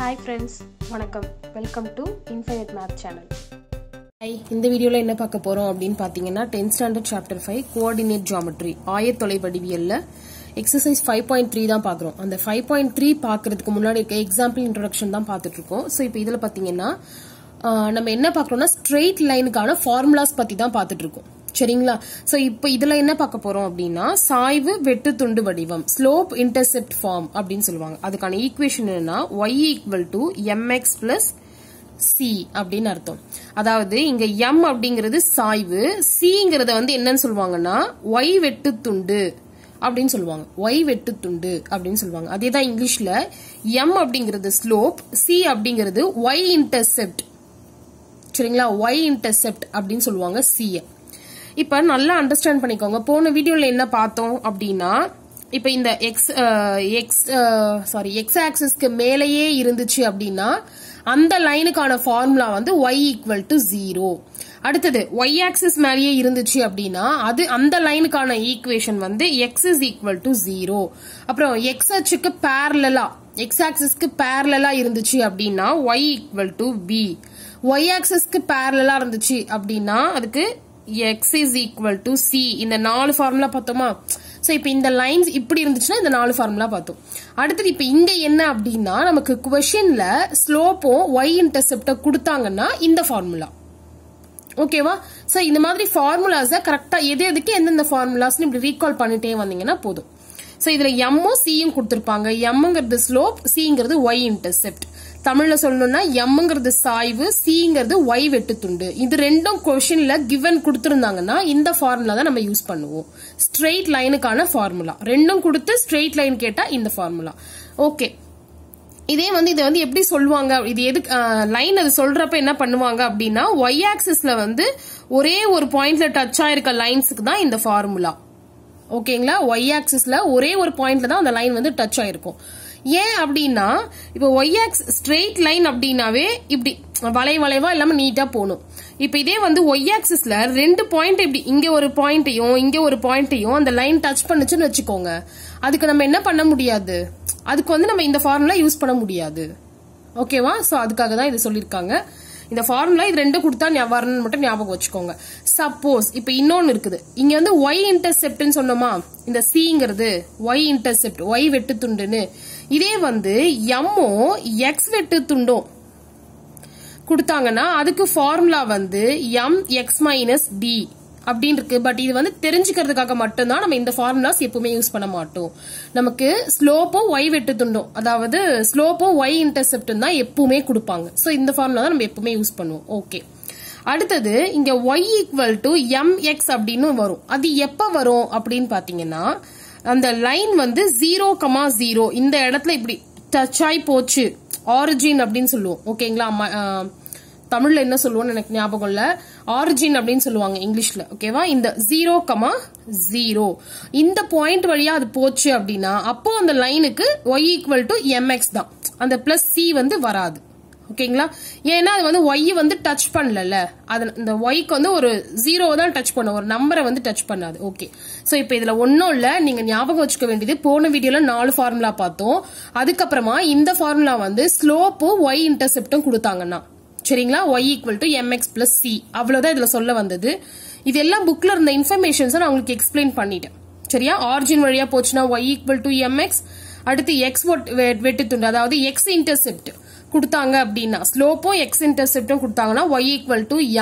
Hi friends, வணக்கம். Welcome to Infinite Math Channel. Hi, இந்த வீடியோல என்ன பார்க்க போறோம் அப்படினு பாத்தீங்கன்னா 10th standard chapter 5 coordinate geometry ஆயத்தொலைவடிவியல்ல exercise 5.3 தான் பார்க்கறோம். அந்த 5.3 பார்க்கிறதுக்கு முன்னாடி இருக்க example introduction தான் பார்த்துட்டு இருக்கோம். சோ இப்போ இதல பாத்தீங்கன்னா நம்ம என்ன பார்க்கறோம்னா straight line கான formulas பத்தி தான் பார்த்துட்டு இருக்கோம். சரிங்களா? சோ இப்போ இதல என்ன பார்க்க போறோம் அப்படினா சாய்வு வெட்டு துண்டு வடிவம் ஸ்லோப் இன்டர்செப்ட் ஃபார்ம் அப்படினு சொல்வாங்க. அதுக்கான ஈக்குவேஷன் என்னன்னா y = mx + c அப்படினு அர்த்தம். அதாவது இங்க m அப்படிங்கிறது சாய்வு, c ங்கிறது வந்து என்னன்னு சொல்வாங்கன்னா y வெட்டு துண்டு அப்படினு சொல்வாங்க. y வெட்டு துண்டு அப்படினு சொல்வாங்க. அதேதான் இங்கிலீஷ்ல m அப்படிங்கிறது ஸ்லோப், c அப்படிங்கிறது y இன்டர்செப்ட். சரிங்களா? y இன்டர்செப்ட் அப்படினு சொல்வாங்க c. இப்போ நல்லா அண்டர்ஸ்டாண்ட் பண்ணிக்கோங்க. போன வீடியோல என்ன பார்த்தோம் அப்படினா இப்போ இந்த x ஆக்சிஸ்க்கு மேலேயே இருந்துச்சு அப்படினா அந்த லைனுக்கான ஃபார்முலா வந்து y = 0. அடுத்து y ஆக்சிஸ் மேலேயே இருந்துச்சு அப்படினா அது அந்த லைனுக்கான ஈக்குவேஷன் வந்து x = 0. அப்புறம் x அச்சுக்கு parallel-ஆ x ஆக்சிஸ்க்கு parallel-ஆ இருந்துச்சு அப்படினா y = b. y ஆக்சிஸ்க்கு parallel-ஆ இருந்துச்சு அப்படினா அதுக்கு x = c. இந்த நாலு ஃபார்முலா பார்த்தோமா? சோ இப்போ இந்த லைன்ஸ் இப்படி இருந்துச்சுனா இந்த நாலு ஃபார்முலா பார்த்தோம். அடுத்து இப்போ இங்க என்ன அப்படினா நமக்கு क्वेश्चनல ஸ்லோப்போ y இன்டர்செப்ட் கொடுத்தாங்கன்னா இந்த ஃபார்முலா. ஓகேவா? சோ இந்த மாதிரி ஃபார்முலாஸை கரெக்ட்டா எதுக்கு என்னென்ன ஃபார்முலாஸ்னு இப்படி ரீகால் பண்ணிட்டே வந்தீங்கன்னா போதும். சோ இதுல m ம் c ம் கொடுத்திருப்பாங்க. m ங்கிறது ஸ்லோப், c ங்கிறது y இன்டர்செப்ட். தமிழ்ல சொல்லணும்னா m ங்கிறது சாய்வு, c ங்கிறது y வெட்டுதுண்டு. இது ரெண்டும் क्वेश्चनல गिवन கொடுத்திருந்தாங்கன்னா இந்த ஃபார்முலா தான் நம்ம யூஸ் பண்ணுவோம். ஸ்ட்ரைட் லைனுக்கான ஃபார்முலா ரெண்டும் கொடுத்து ஸ்ட்ரைட் லைன் கேட்டா இந்த ஃபார்முலா. ஓகே. இதே வந்து இது வந்து எப்படி சொல்வாங்க, இது எது லைன் அது சொல்றப்ப என்ன பண்ணுவாங்க அப்படினா y ஆக்சிஸ்ல வந்து ஒரே ஒரு பாயிண்ட்ல டச் ஆயிருக்க லைன்ஸ்க்கு தான் இந்த ஃபார்முலா. ஓகேங்களா? y ஆக்சிஸ்ல ஒரே ஒரு பாயிண்ட்ல தான் அந்த லைன் வந்து டச் ஆயிருக்கும். ஏன் அப்படின்னா இப்போ y ஆக்சிஸ் ஸ்ட்ரெயிட் லைன் அப்படினாவே இப்படி வளை வளைவா இல்லாம நீட்டா போணும். இப்போ இதே வந்து y ஆக்சிஸ்ல ரெண்டு பாயிண்ட் இப்படி இங்க ஒரு பாயிண்டையும் இங்க ஒரு பாயிண்டையும் அந்த லைன் டச் பண்ணுச்சுன்னு வச்சுக்கோங்க. அதுக்கு நம்ம என்ன பண்ண முடியாது, அதுக்கு வந்து நம்ம இந்த ஃபார்முலா யூஸ் பண்ண முடியாது. ஓகேவா? சோ அதுக்காக தான் இது சொல்லிருக்காங்க. இந்த ஃபார்முலா இது ரெண்டும் கொடுத்தா ஞாபகம் மட்டும் ஞாபகம் வச்சுக்கோங்க. சப்போஸ் இப்போ இன்னொன்னு இருக்குது, இங்க வந்து y இன்டர்செப்ட்னு சொன்னோமா, இந்த c ங்கிறது y இன்டர்செப்ட் y வெட்டு துண்டுன்னு. இதே வந்து m x வெட்டு துண்டும் கொடுத்தாங்கன்னா அதுக்கு ஃபார்முலா வந்து mx - d அப்படின்னு இருக்கு. பட் இது வந்து தெரிஞ்சுக்கிறதுக்காக மட்டும் தான் நம்ம இந்த ஃபார்முலாஸ் எப்பவுமே யூஸ் பண்ண மாட்டோம். நமக்கு ஸ்லோப்பும் y வெட்டு துண்டும், அதாவது ஸ்லோப்பும் y இன்டர்செப்டும் தான் எப்பவுமே கொடுப்பாங்க. சோ இந்த ஃபார்முலா தான் நம்ம எப்பவுமே யூஸ் பண்ணுவோம். ஓகே. அடுத்து இங்க y mx அப்படின்னு வரும். அது எப்ப வரும் அப்படின்னு பாத்தீங்கன்னா அந்த லைன் வந்து 0,0 இந்த இடத்துல இப்படி டச் ஆயி போச்சு, ஆரிஜின் அப்படின்னு சொல்லுவோம். ஓகேங்களா? தமிழ்ல என்ன சொல்லுவோம்னு எனக்கு ஞாபகம் இல்ல, ஆரிஜின் அப்படின்னு சொல்லுவாங்க இங்கிலீஷ்ல. ஓகேவா? இந்த 0,0 இந்த பாயிண்ட் வழியா அது போச்சு அப்படின்னா அப்போ அந்த லைனுக்கு y mx தான், அந்த பிளஸ் c வந்து வராது. ஓகேங்களா? ஏன்னா அது வந்து y வந்து டச் பண்ணல, அது இந்த yக்கு வந்து ஒரு 0 தான் டச் பண்ண, ஒரு நம்பரை வந்து டச் பண்ணாது. ஓகே. சோ இப்போ இதுல ஒண்ணும் இல்ல, நீங்க ஞாபகம் வச்சுக்க வேண்டியது போன வீடியோல நாலு ஃபார்முலா பார்த்தோம். அதுக்கப்புறமா இந்த ஃபார்முலா வந்து ஸ்லோப்பும் y இன்டர்செப்டும் கொடுத்தாங்கன்னா, சரிங்களா, y mx + c, அவ்வளவுதான் இதுல சொல்ல வந்தது. இதெல்லாம் புக்ல இருந்த இன்ஃபர்மேஷன்ஸ் நான் உங்களுக்கு எக்ஸ்பிளைன் பண்ணிட்டேன். சரியா? ஆரிஜின் வழியா போச்சுன்னா y mx, அடுத்து x வெட்டு துண்டு அதாவது x இன்டர்செப்ட் கொடுத்தாங்க அப்படின்னா ஸ்லோப்பும் x இன்டர்செப்டும் கொடுத்தாங்கன்னா y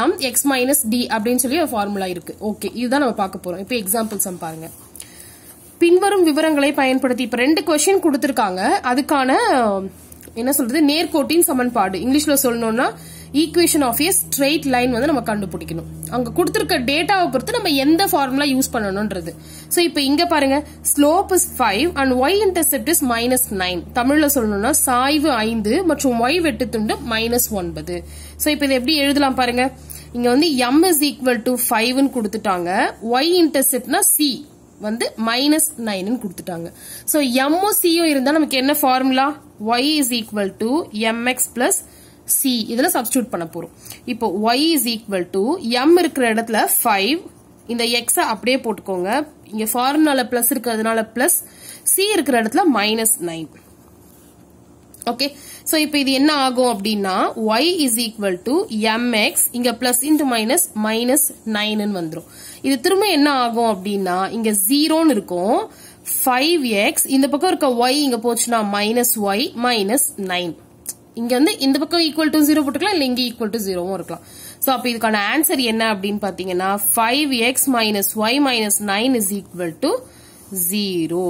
mx - d அப்படின்னு சொல்லி ஒரு ஃபார்முலா இருக்கு. ஓகே. இதுதான் நம்ம பார்க்க போறோம். இப்போ எக்ஸாம்பிள்ஸ் பாருங்க. பின்வரும் விவரங்களை பயன்படுத்தி இப்ப ரெண்டு क्वेश्चन கொடுத்திருக்காங்க. அதுக்கான என்ன சொல்றது, நேர்கோட்டின் சமன்பாடு இங்கிலீஷ்ல சொல்லணும்னா equation of a straight line வந்து நம்ம கண்டுபிடிக்கணும். அங்க கொடுத்திருக்க டேட்டாவை பொறுத்து நம்ம எந்த ஃபார்முலா யூஸ் பண்ணணும்ன்றது. சோ இப்போ இங்க பாருங்க, slope is 5 and y intercept is -9. தமிழ்ல சொல்லணும்னா சாய்வு 5 மற்றும் y வெட்டு துண்டு -9. சோ இப்போ இதை எப்படி எழுதலாம் பாருங்க. இங்க வந்து m = 5ன்னு கொடுத்துட்டாங்க, y இன்டர்செப்ட்னா c வந்து -9 கொடுத்துட்டாங்க. சோ m ம் c ம் இருந்தா நமக்கு என்ன ஃபார்முலா, y mx + c. இதல சப்ஸ்டிட்யூட் பண்ண போறோம். இப்போ y m இருக்கிற இடத்துல 5, இந்த x அப்படியே போட்டுக்கோங்க. இங்க ஃபார்முலால பிளஸ் இருக்கிறதுனால பிளஸ், c இருக்கிற இடத்துல -9. ஓகே. So இப்போ இது என்ன ஆகும் அப்படின்னா y is equal to mx இங்க plus into minus minus 9 ன்னு வந்துரும். இது திரும்ப என்ன ஆகும் அப்படின்னா இங்க 0 ன்னு இருக்கும் 5x இந்த பக்கம் இருக்க y இங்க போச்சுனா minus y minus 9. இங்க வந்து இந்த பக்கம் equal to 0 போட்டுக்கலாம் இல்ல இங்க equal to 0 வும் இருக்கலாம். So அப்ப இதுக்கான ஆன்சர் என்ன அப்படினு பாத்தீங்கன்னா 5x minus y minus 9 is equal to 0.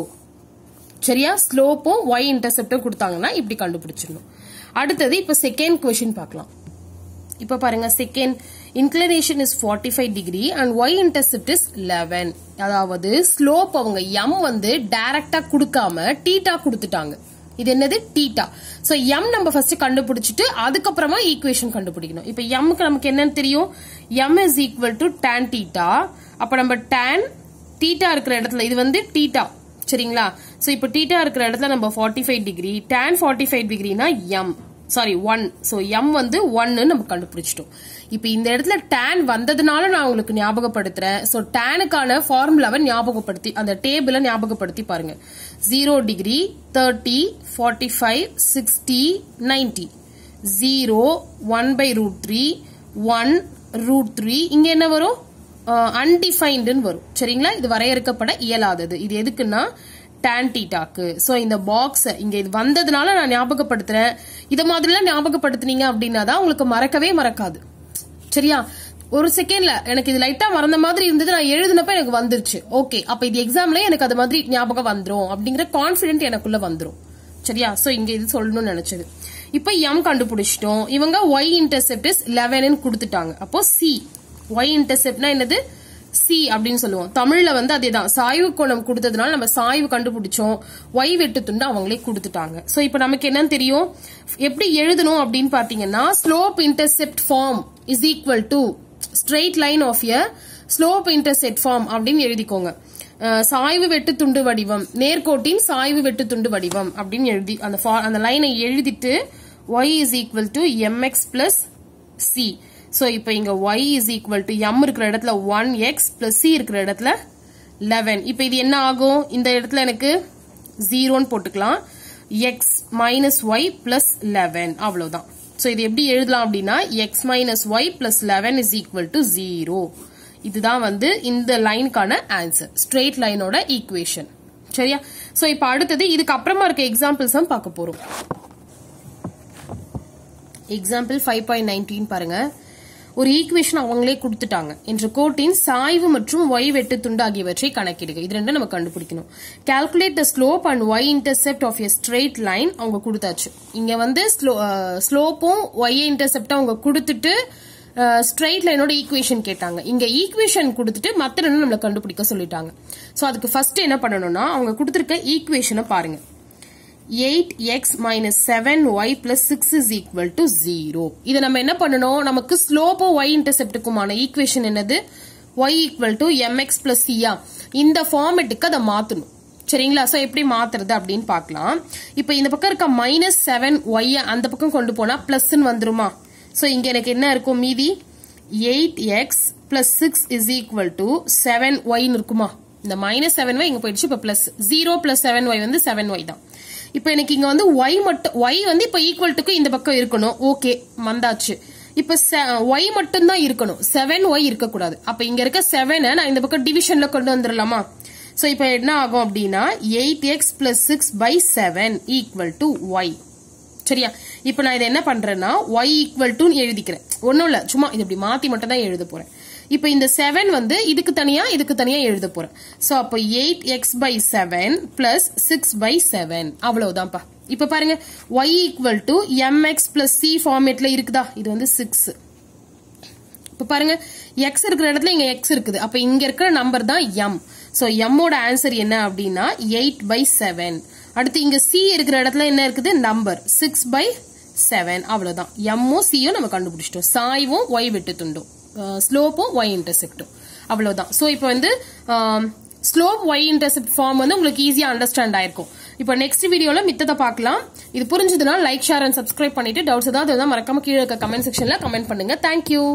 சரியா ஸ்லோப் y இன்டர்செப்ட் கொடுத்தாங்கன்னா இப்படி கண்டுபிடிச்சிரணும். அடுத்து இப்ப செகண்ட் क्वेश्चन பார்க்கலாம். இப்ப பாருங்க second inclination is 45 degree and y intercept is 11. அதாவது slope அவங்க m வந்து டைரக்டா கொடுக்காம தீட்டா கொடுத்துட்டாங்க. இது என்னது தீட்டா. சோ m நம்ம ஃபர்ஸ்ட் கண்டுபிடிச்சிட்டு அதுக்கு அப்புறமா ஈக்குவேஷன் கண்டுபிடிக்கணும். இப்போ m க்கு நமக்கு என்னன்னு தெரியும் m is equal to tan theta. அப்ப நம்ம tan theta இருக்கிற இடத்துல இது வந்து theta சரிங்களா. சோ இப்போ theta இருக்கிற இடத்துல நம்ம 45 degree tan 45 degree னா m sorry 1. So m வந்து 1 ன்னு நம்ம கண்டுபிடிச்சிட்டோம். இப்போ இந்த இடத்துல tan வந்ததனால நான் உங்களுக்கு ஞாபகப்படுத்துறேன். சோ tan க்கான ஃபார்முலாவை ஞாபகப்படுத்தி அந்த டேபிளை ஞாபகப்படுத்தி பாருங்க. 0 டிகிரி 30 45 60 90 0 1/√3 1√3 இங்க என்ன வரும் undefined ன்னு வரும் சரிங்களா. இது வரையறுக்கப்பட இயலாதது. இது எதுக்குன்னா tan theta க்கு. சோ இந்த பாக்ஸ் இங்க இது வந்ததனால நான் ஞாபகப்படுத்துறேன். இத மாதிரிலாம் ஞாபகப்படுத்துனீங்க அப்படினாதான் உங்களுக்கு மறக்கவே மறக்காது. சரியா ஒரு செகண்ட்ல எனக்கு இது லைட்டா மறந்த மாதிரி இருந்தது. நான் எழுதினப்ப எனக்கு வந்துருச்சு. ஓகே அப்ப இது எக்ஸாம்ல எனக்கு அது மாதிரி ஞாபகம் வந்துரும் அப்படிங்கற கான்ஃபிடென்ட் எனக்குள்ள வந்துரும். சரியா சோ இங்க இது சொல்லணும்னு நினைச்சது. இப்போ m கண்டுபிடிச்சிட்டோம். இவங்க y இன்டர்செப்ட் is 11 ன்னு கொடுத்துட்டாங்க. அப்போ c y இன்டர்செப்ட்னா என்னது சி அப்படின்னு சொல்லுவோம். தமிழ்ல வந்து அதேதான் சாய்வு கோணம் கொடுத்ததுனால நம்ம சாய்வு கண்டுபிடிச்சோம். y வெட்டு துண்டு அவங்களே கொடுத்துட்டாங்க. சோ இப்போ நமக்கு என்னன்னு தெரியும் எப்படி எழுதணும் அப்படின்னு பாத்தீங்கன்னா slope intercept form is equal to straight line of a slope intercept form அப்படின்னு எழுதிக்கோங்க. சாய்வு வெட்டு துண்டு வடிவம் நேர்கோட்டின் சாய்வு வெட்டு துண்டு வடிவம் அப்படின்னு எழுதி அந்த லைனை எழுதிட்டு y is equal to mx plus c. So இப்போ இங்க y is equal to m இருக்கிற இடத்துல 1x plus c இருக்கிற இடத்துல 11. இப்போ இது என்ன ஆகும் இந்த இடத்துல எனக்கு 0 ன்னு போட்டுக்கலாம் x minus y plus 11 அவ்வளவுதான். சோ இது எப்படி எழுதலாம் அப்படின்னா x minus y plus 11 is equal to 0. இதுதான் வந்து இந்த லைனுக்கான ஆன்சர் ஸ்ட்ரெயிட் லைனோட ஈக்குவேஷன். சரியா சோ இப்போ அடுத்து இதுக்கு அப்புறமா இருக்க எக்ஸாம்பிள்ஸ் தான் பார்க்க போறோம். எக்ஸாம்பிள் 5.19 பாருங்க. ஒரு ஈக்குவேஷன் அவங்களே கொடுத்துட்டாங்க. என்ற கோட்டின் சாய்வு மற்றும் y வெட்டு துண்டு ஆகியவற்றை கணக்கிடுங்க. இது ரெண்டும் நம்ம கண்டுபிடிக்கணும். Calculate the slope and y intercept of a straight line அவங்க கொடுத்தாச்சு. இங்க வந்து ஸ்லோப்பும் y இன்டர்செப்டும் அவங்க கொடுத்துட்டு ஸ்ட்ரெயிட் லைனோட ஈக்குவேஷன் கேட்டாங்க. இங்க ஈக்குவேஷன் கொடுத்துட்டு மற்ற ரெண்டும் நம்மள கண்டுபிடிக்க சொல்லிட்டாங்க. சோ அதுக்கு ஃபர்ஸ்ட் என்ன பண்ணணும்னா அவங்க கொடுத்திருக்க ஈக்குவேஷனை பாருங்க. 8x minus 7y plus 6 is equal to 0. இது நம்ம என்ன பண்ணணும் நமக்கு ஸ்லோப் y இன்டர்செப்டுக்குமான ஈக்குவேஷன் என்னது y equal to mx plus c யா இந்த ஃபார்மேட்டுக்கு அதை மாத்தணும். சரிங்களா சோ எப்படி மாத்துறது அப்படின்னு பார்க்கலாம். இப்போ இந்த பக்கம் இருக்க minus 7y அந்த பக்கம் கொண்டு போனா பிளஸ் வந்துருமா. சோ இங்க எனக்கு என்ன இருக்கும் மீதி 8x plus 6 is equal to 7y இருக்குமா. இந்த minus 7y இங்க போயிடுச்சு. இப்போ பிளஸ் 0 plus 7y வந்து 7y தான். இப்போ எனக்கு இங்க வந்து y மட்டும் y வந்து இப்போ ஈக்குவல் டுக்கு இந்த பக்கம் இருக்கணும். ஓகே மந்தாச்சு. இப்போ y மட்டும் தான் இருக்கணும் 7y இருக்க கூடாது. அப்ப இங்க இருக்க 7 நான் இந்த பக்கம் டிவிஷன்ல கொண்டு வந்துடலாமா. சோ இப்போ என்ன ஆகும் அப்படின்னா 8x plus 6 by 7 equal to y. சரியா இப்போ நான் இதை என்ன பண்றேன்னா y equal to எழுதிக்கிறேன். ஒண்ணும் இல்ல சும்மா இது இப்படி மாத்தி மட்டும் தான் எழுத போறேன். இப்போ இந்த 7 வந்து இதுக்கு தனியா எழுத போறேன். சோ அப்போ 8x by 7 plus 6 by 7 அவ்வளவுதான்ப்பா. இப்போ பாருங்க y equal to mx plus c ஃபார்மேட்ல இருக்குதா. இது வந்து 6. இப்போ பாருங்க x இருக்கிற இடத்துல இங்க x இருக்குது. அப்ப இங்க இருக்கிற நம்பர் தான் m. சோ m ஓட ஆன்சர் என்ன அப்படின்னா 8 by 7. அடுத்து இங்க c இருக்கிற இடத்துல என்ன இருக்குது நம்பர் 6 by 7 அவ்வளவுதான். m ஓ c ஓ நம்ம கண்டுபிடிச்சிட்டோம். சாய்வும் y வெட்டு துண்டும் ஸ்லோப்பும் y இன்டர்செப்டும் அவ்வளவுதான். சோ இப்போ வந்து ஸ்லோப் y இன்டர்செப்ட் ஃபார்ம் வந்து உங்களுக்கு ஈஸியா அண்டர்ஸ்டாண்ட் ஆயிருக்கும். இப்போ நெக்ஸ்ட் வீடியோல மித்தத்தை பார்க்கலாம். இது புரிஞ்சதுன்னா லைக் ஷேர் அண்ட் சப்ஸ்கிரைப் பண்ணிட்டு டவுட்ஸ் ஏதாவது மறக்காம கீழே இருக்க கமெண்ட் செக்ஷன்ல கமெண்ட் பண்ணுங்க. தேங்க்யூ.